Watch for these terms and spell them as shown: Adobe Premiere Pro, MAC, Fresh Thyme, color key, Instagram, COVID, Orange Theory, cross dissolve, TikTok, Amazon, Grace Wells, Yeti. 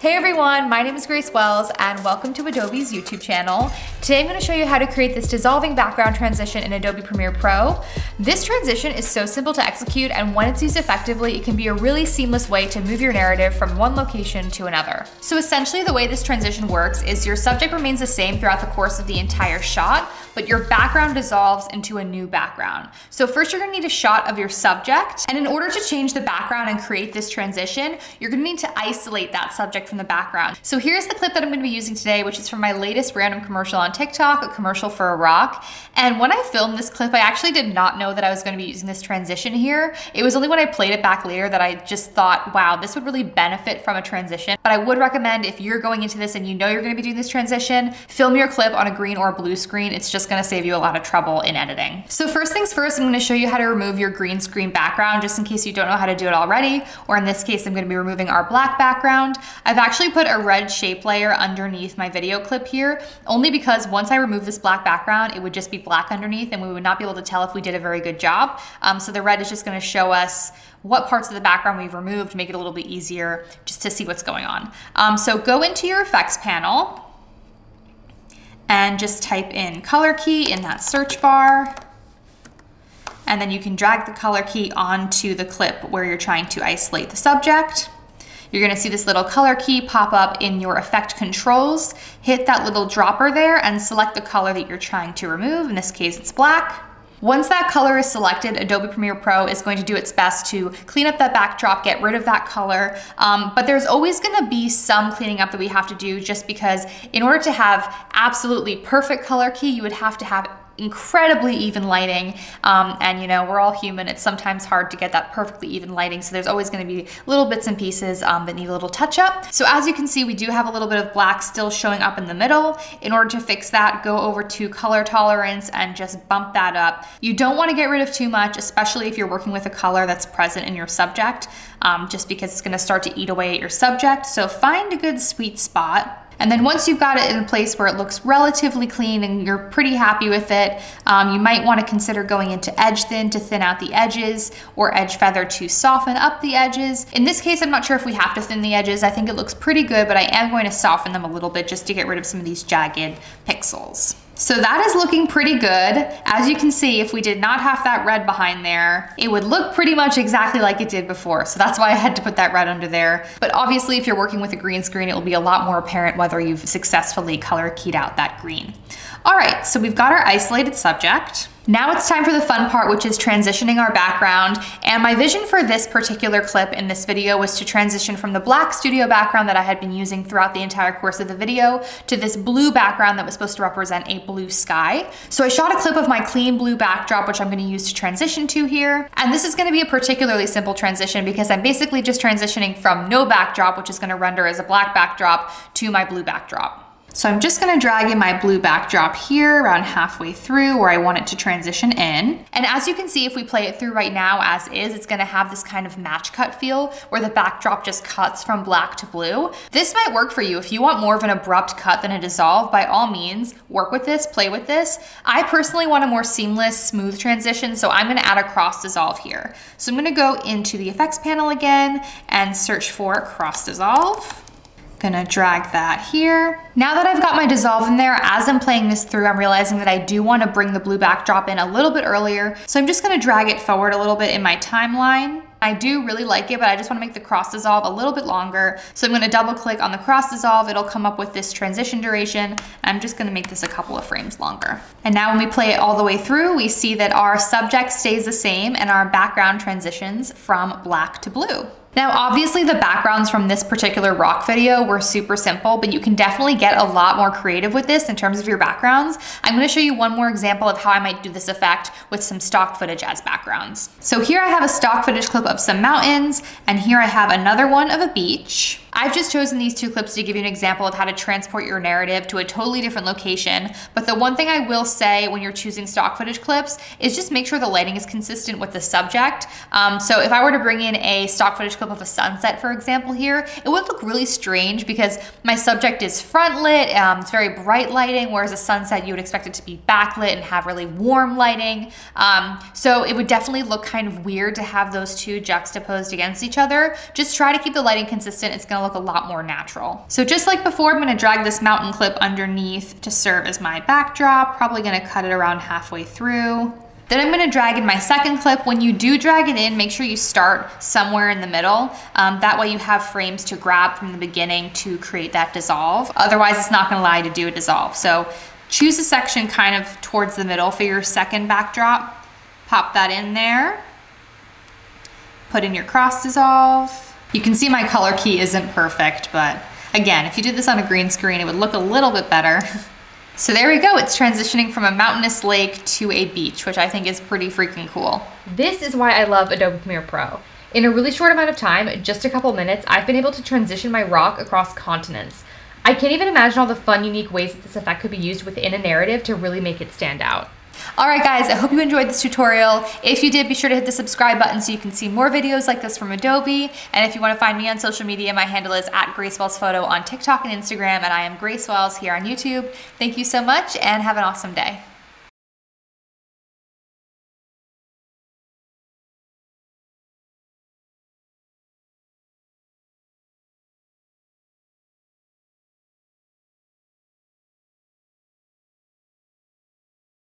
Hey everyone, my name is Grace Wells and welcome to Adobe's YouTube channel. Today I'm going to show you how to create this dissolving background transition in Adobe Premiere Pro. This transition is so simple to execute, and when it's used effectively, it can be a really seamless way to move your narrative from one location to another. So essentially the way this transition works is your subject remains the same throughout the course of the entire shot, but your background dissolves into a new background. So first you're going to need a shot of your subject, and in order to change the background and create this transition, you're going to need to isolate that subject from the background. So here's the clip that I'm going to be using today, which is from my latest random commercial on TikTok, a commercial for a rock. And when I filmed this clip, I actually did not know that I was going to be using this transition here. It was only when I played it back later that I just thought, wow, this would really benefit from a transition. But I would recommend, if you're going into this and you know you're going to be doing this transition, film your clip on a green or blue screen. It's just going to save you a lot of trouble in editing. So first things first, I'm going to show you how to remove your green screen background, just in case you don't know how to do it already. Or in this case, I'm going to be removing our black background. I've actually put a red shape layer underneath my video clip here, only because once I remove this black background, it would just be black underneath and we would not be able to tell if we did a very good job. So the red is just going to show us what parts of the background we've removed, make it a little bit easier just to see what's going on. So go into your effects panel and just type in color key in that search bar. And then you can drag the color key onto the clip where you're trying to isolate the subject. You're going to see this little color key pop up in your effect controls. Hit that little dropper there and select the color that you're trying to remove. In this case, it's black. Once that color is selected, Adobe Premiere Pro is going to do its best to clean up that backdrop, get rid of that color, but there's always going to be some cleaning up that we have to do, just because in order to have absolutely perfect color key, you would have to have incredibly even lighting, and you know, we're all human. It's sometimes hard to get that perfectly even lighting, so there's always going to be little bits and pieces that need a little touch up. So as you can see, we do have a little bit of black still showing up in the middle. In order to fix that, go over to color tolerance and just bump that up. You don't want to get rid of too much, especially if you're working with a color that's present in your subject, just because it's going to start to eat away at your subject. So find a good sweet spot. And then once you've got it in a place where it looks relatively clean and you're pretty happy with it, you might want to consider going into edge thin to thin out the edges, or edge feather to soften up the edges. In this case, I'm not sure if we have to thin the edges. I think it looks pretty good, but I am going to soften them a little bit just to get rid of some of these jagged pixels. So that is looking pretty good. As you can see, if we did not have that red behind there, it would look pretty much exactly like it did before. So that's why I had to put that red under there. But obviously, if you're working with a green screen, it will be a lot more apparent whether you've successfully color keyed out that green. All right, so we've got our isolated subject. Now it's time for the fun part, which is transitioning our background. And my vision for this particular clip in this video was to transition from the black studio background that I had been using throughout the entire course of the video to this blue background that was supposed to represent a blue sky. So I shot a clip of my clean blue backdrop, which I'm going to use to transition to here. And this is going to be a particularly simple transition because I'm basically just transitioning from no backdrop, which is going to render as a black backdrop, to my blue backdrop. So I'm just going to drag in my blue backdrop here around halfway through where I want it to transition in. And as you can see, if we play it through right now as is, it's going to have this kind of match cut feel where the backdrop just cuts from black to blue. This might work for you. If you want more of an abrupt cut than a dissolve, by all means, work with this, play with this. I personally want a more seamless, smooth transition, so I'm going to add a cross dissolve here. So I'm going to go into the effects panel again and search for cross dissolve. Gonna drag that here. Now that I've got my dissolve in there, as I'm playing this through, I'm realizing that I do want to bring the blue backdrop in a little bit earlier. So I'm just gonna drag it forward a little bit in my timeline. I do really like it, but I just want to make the cross dissolve a little bit longer. So I'm going to double click on the cross dissolve. It'll come up with this transition duration. I'm just going to make this a couple of frames longer. And now when we play it all the way through, we see that our subject stays the same and our background transitions from black to blue. Now, obviously the backgrounds from this particular rock video were super simple, but you can definitely get a lot more creative with this in terms of your backgrounds. I'm going to show you one more example of how I might do this effect with some stock footage as backgrounds. So here I have a stock footage clip of some mountains, and here I have another one of a beach. I've just chosen these two clips to give you an example of how to transport your narrative to a totally different location, but the one thing I will say when you're choosing stock footage clips is just make sure the lighting is consistent with the subject. So if I were to bring in a stock footage clip of a sunset, for example, here, it would look really strange because my subject is front lit, it's very bright lighting, whereas a sunset you would expect it to be backlit and have really warm lighting. So it would definitely look kind of weird to have those two juxtaposed against each other. Just try to keep the lighting consistent. It's going to look look a lot more natural. So just like before, I'm gonna drag this mountain clip underneath to serve as my backdrop, probably gonna cut it around halfway through. Then I'm gonna drag in my second clip. When you do drag it in, make sure you start somewhere in the middle. That way you have frames to grab from the beginning to create that dissolve. Otherwise, it's not gonna allow you to do a dissolve. So choose a section kind of towards the middle for your second backdrop. Pop that in there. Put in your cross dissolve. You can see my color key isn't perfect, but again, if you did this on a green screen, it would look a little bit better. So there we go, it's transitioning from a mountainous lake to a beach, which I think is pretty freaking cool. This is why I love Adobe Premiere Pro. In a really short amount of time, just a couple minutes, I've been able to transition my rock across continents. I can't even imagine all the fun, unique ways that this effect could be used within a narrative to really make it stand out. All right, guys, I hope you enjoyed this tutorial. If you did, be sure to hit the subscribe button so you can see more videos like this from Adobe. And if you want to find me on social media, my handle is @GraceWellsPhoto on TikTok and Instagram, and I am Grace Wells here on YouTube. Thank you so much and have an awesome day.